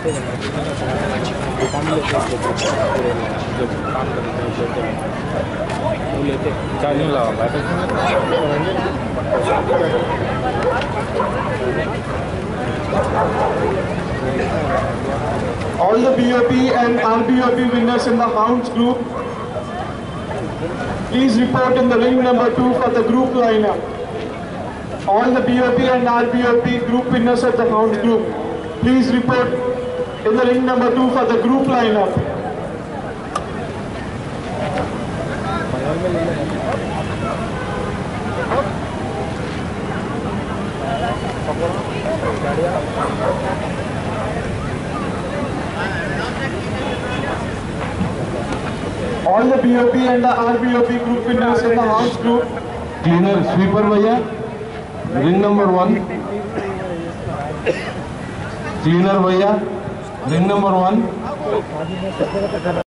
All the BOP and RBOP winners in the hounds group, please report in the ring number 2 for the group lineup. All the BOP and RBOP group winners of the hounds group, please report in the ring number 2 for the group lineup. All the BOP and the RBOP group winners in the house group. Cleaner sweeper bhaiya, ring number 1. Cleaner bhaiya, ring number 1.